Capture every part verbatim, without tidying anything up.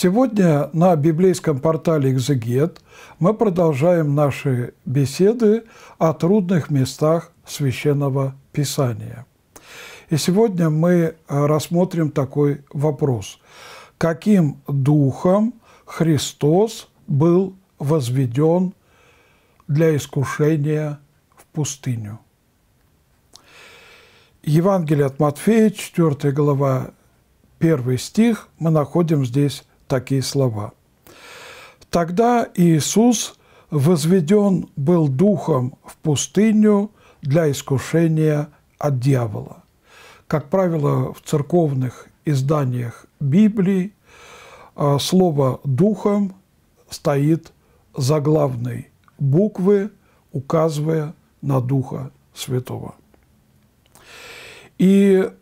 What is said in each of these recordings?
Сегодня на библейском портале «Экзегет» мы продолжаем наши беседы о трудных местах Священного Писания. И сегодня мы рассмотрим такой вопрос. Каким духом Христос был возведен для искушения в пустыню? Евангелие от Матфея, четвёртая глава, первый стих, мы находим здесь такие слова. «Тогда Иисус возведен был духом в пустыню для искушения от дьявола». Как правило, в церковных изданиях Библии слово «духом» стоит заглавной буквы, указывая на Духа Святого. И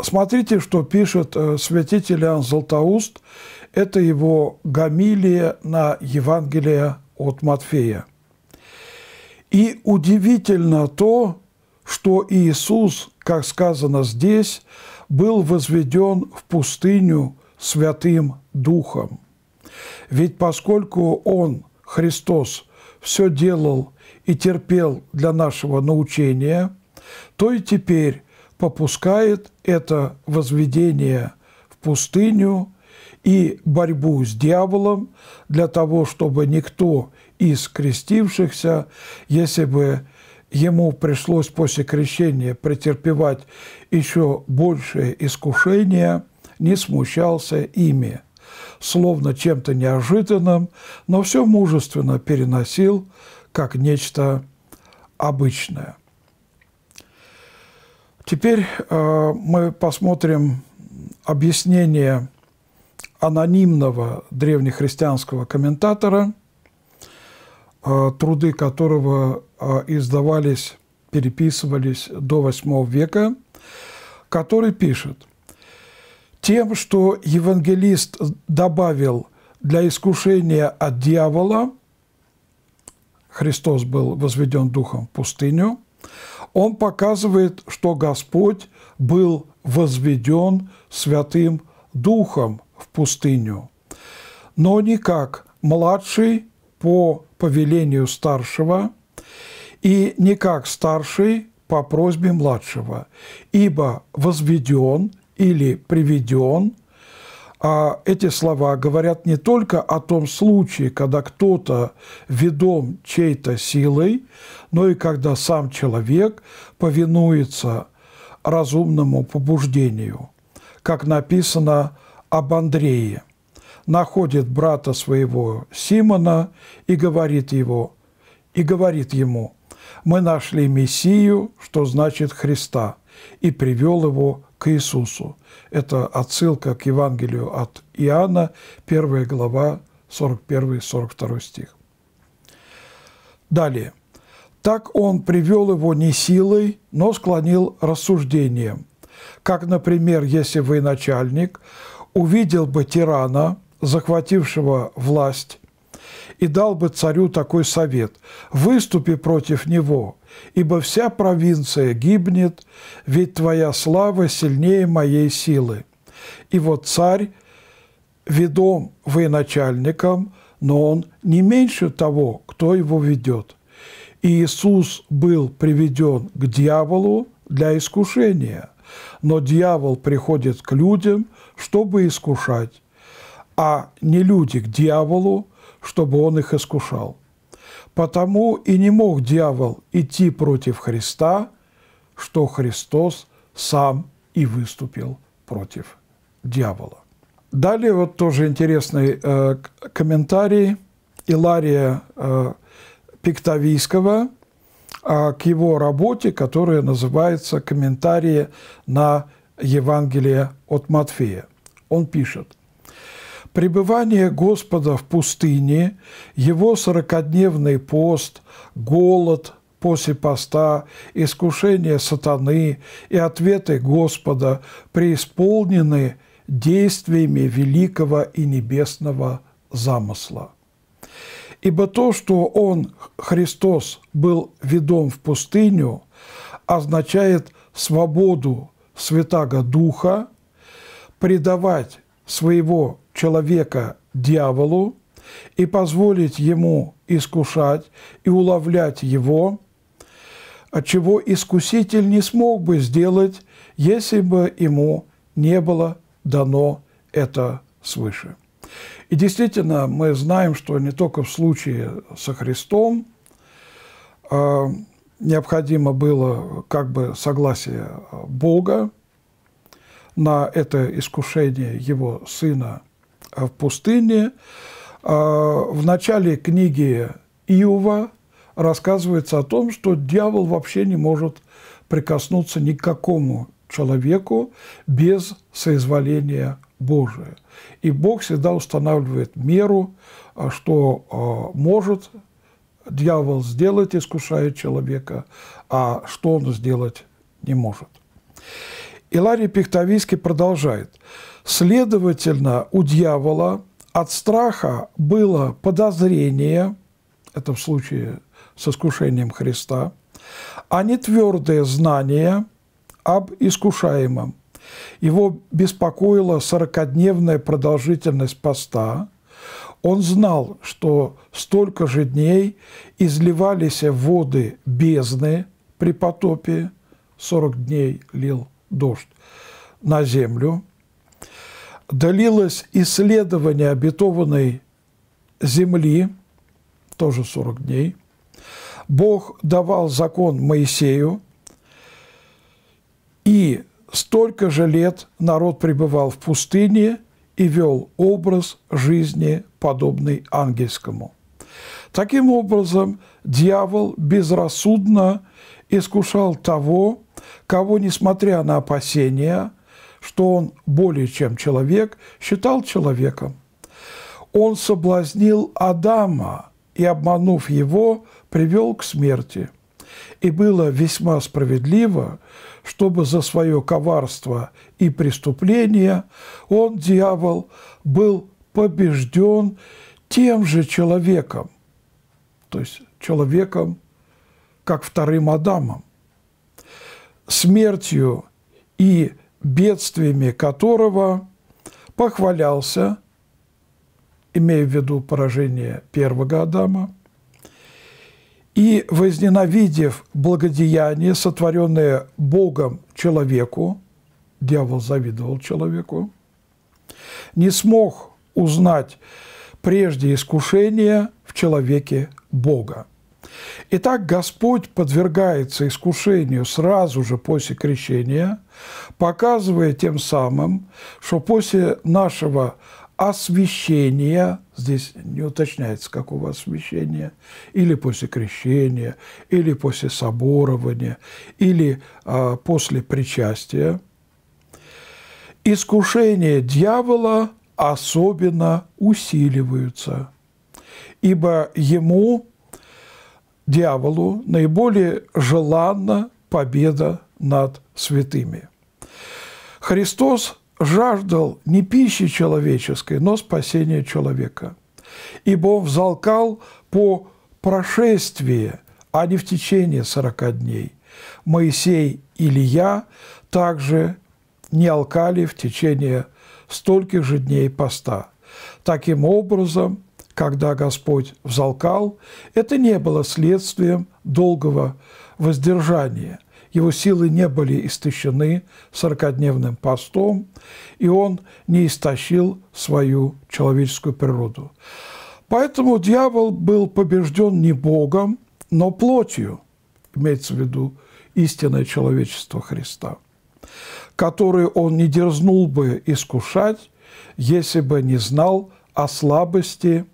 смотрите, что пишет святитель Иоанн Златоуст. Это его гомилия на Евангелие от Матфея. «И удивительно то, что Иисус, как сказано здесь, был возведен в пустыню Святым Духом. Ведь поскольку Он, Христос, все делал и терпел для нашего научения, то и теперь попускает это возведение в пустыню и борьбу с дьяволом для того, чтобы никто из крестившихся, если бы ему пришлось после крещения претерпевать еще большее искушение, не смущался ими, словно чем-то неожиданным, но все мужественно переносил, как нечто обычное». Теперь э, мы посмотрим объяснение анонимного древнехристианского комментатора, э, труды которого э, издавались, переписывались до восьмого века, который пишет: «Тем, что евангелист добавил для искушения от дьявола, Христос был возведен духом в пустыню, он показывает, что Господь был возведен Святым Духом в пустыню, но не как младший по повелению старшего и не как старший по просьбе младшего, ибо возведен или приведен». А эти слова говорят не только о том случае, когда кто-то ведом чьей-то силой, но и когда сам человек повинуется разумному побуждению. Как написано об Андрее: «Находит брата своего Симона и говорит, его, и говорит ему: мы нашли Мессию, что значит Христа, и привел его к Иисусу». Это отсылка к Евангелию от Иоанна, первая глава, сорок первый сорок второй стих. Далее. «Так он привел его не силой, но склонил рассуждением. Как, например, если военачальник увидел бы тирана, захватившего власть, и дал бы царю такой совет: выступи против него, ибо вся провинция гибнет, ведь твоя слава сильнее моей силы». И вот царь ведом военачальником, но он не меньше того, кто его ведет. Иисус был приведен к дьяволу для искушения, но дьявол приходит к людям, чтобы искушать, а не люди к дьяволу, чтобы он их искушал. Потому и не мог дьявол идти против Христа, что Христос сам и выступил против дьявола. Далее вот тоже интересный э, комментарий Илария э, Пиктавийского э, к его работе, которая называется «Комментарии на Евангелие от Матфея». Он пишет: «Пребывание Господа в пустыне, Его сорокадневный пост, голод после поста, искушение сатаны и ответы Господа преисполнены действиями великого и небесного замысла. Ибо то, что Он, Христос, был ведом в пустыню, означает свободу Святаго Духа, предавать своего человека дьяволу и позволить ему искушать и уловлять его, отчего искуситель не смог бы сделать, если бы ему не было дано это свыше. И действительно, мы знаем, что не только в случае со Христом э, необходимо было как бы согласие Бога на это искушение Его Сына в пустыне. Э, в начале книги Иова рассказывается о том, что дьявол вообще не может прикоснуться ни к какому человеку без соизволения Божия. И Бог всегда устанавливает меру, что может дьявол сделать, искушая человека, а что он сделать не может. Иларий Пиктавийский продолжает. «Следовательно, у дьявола от страха было подозрение, это в случае с искушением Христа, а не твердое знание об искушаемом. Его беспокоила сорокадневная продолжительность поста. Он знал, что столько же дней изливались воды бездны при потопе, сорок дней лил дождь на землю, длилось исследование обетованной земли, тоже сорок дней. Бог давал закон Моисею, и столько же лет народ пребывал в пустыне и вел образ жизни, подобный ангельскому. Таким образом, дьявол безрассудно искушал того, кого, несмотря на опасения, что он более чем человек, считал человеком. Он соблазнил Адама и, обманув его, привел к смерти. И было весьма справедливо, чтобы за свое коварство и преступление он, дьявол, был побежден тем же человеком, то есть человеком, как вторым Адамом, смертью и бедствиями которого похвалялся, имея в виду поражение первого Адама, и, возненавидев благодеяние, сотворенное Богом человеку, дьявол завидовал человеку, не смог узнать прежде искушения в человеке Бога. Итак, Господь подвергается искушению сразу же после крещения, показывая тем самым, что после нашего освящения, здесь не уточняется, какого освящения, или после крещения, или после соборования, или а, после причастия, искушения дьявола особенно усиливаются, ибо ему, дьяволу, наиболее желанна победа над святыми. Христос жаждал не пищи человеческой, но спасения человека, ибо он взалкал по прошествии, а не в течение сорока дней. Моисей и Илия также не алкали в течение стольких же дней поста. Таким образом, когда Господь взалкал, это не было следствием долгого воздержания. Его силы не были истощены сорокадневным постом, и он не истощил свою человеческую природу. Поэтому дьявол был побежден не Богом, но плотью, имеется в виду истинное человечество Христа, которое он не дерзнул бы искушать, если бы не знал о слабости,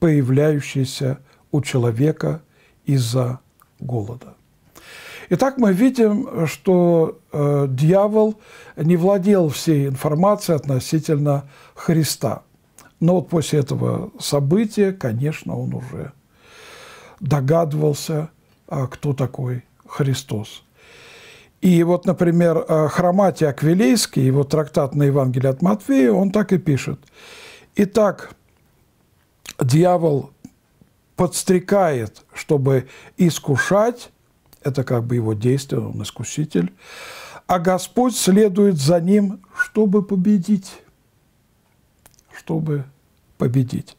появляющейся у человека из-за голода. Итак, мы видим, что э, дьявол не владел всей информацией относительно Христа. Но вот после этого события, конечно, он уже догадывался, э, кто такой Христос. И вот, например, э, Хроматий Аквилейский, его трактат на Евангелие от Матфея, он так и пишет. «Итак, дьявол подстрекает, чтобы искушать». Это как бы его действие, он искуситель. А Господь следует за ним, чтобы победить. Чтобы победить.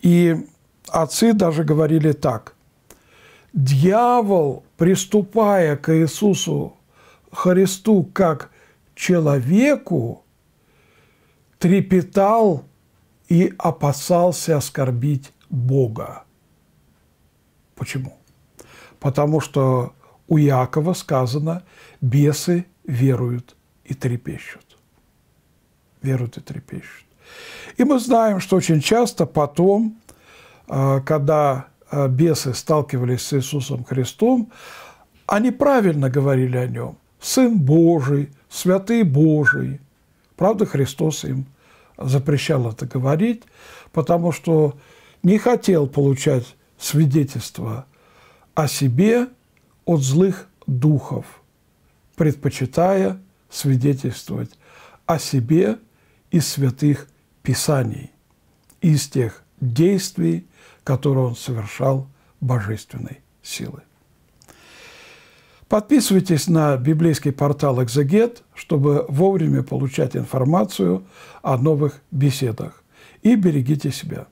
И отцы даже говорили так: дьявол, приступая к Иисусу Христу как человеку, трепетал и опасался оскорбить Бога. Почему? Потому что у Иакова сказано: бесы веруют и трепещут. Веруют и трепещут. И мы знаем, что очень часто потом, когда бесы сталкивались с Иисусом Христом, они правильно говорили о Нем: Сын Божий, Святый Божий. Правда, Христос им запрещал это говорить, потому что не хотел получать свидетельство о себе от злых духов, предпочитая свидетельствовать о себе из святых писаний, из тех действий, которые он совершал божественной силой. Подписывайтесь на библейский портал «Экзегет», чтобы вовремя получать информацию о новых беседах. И берегите себя.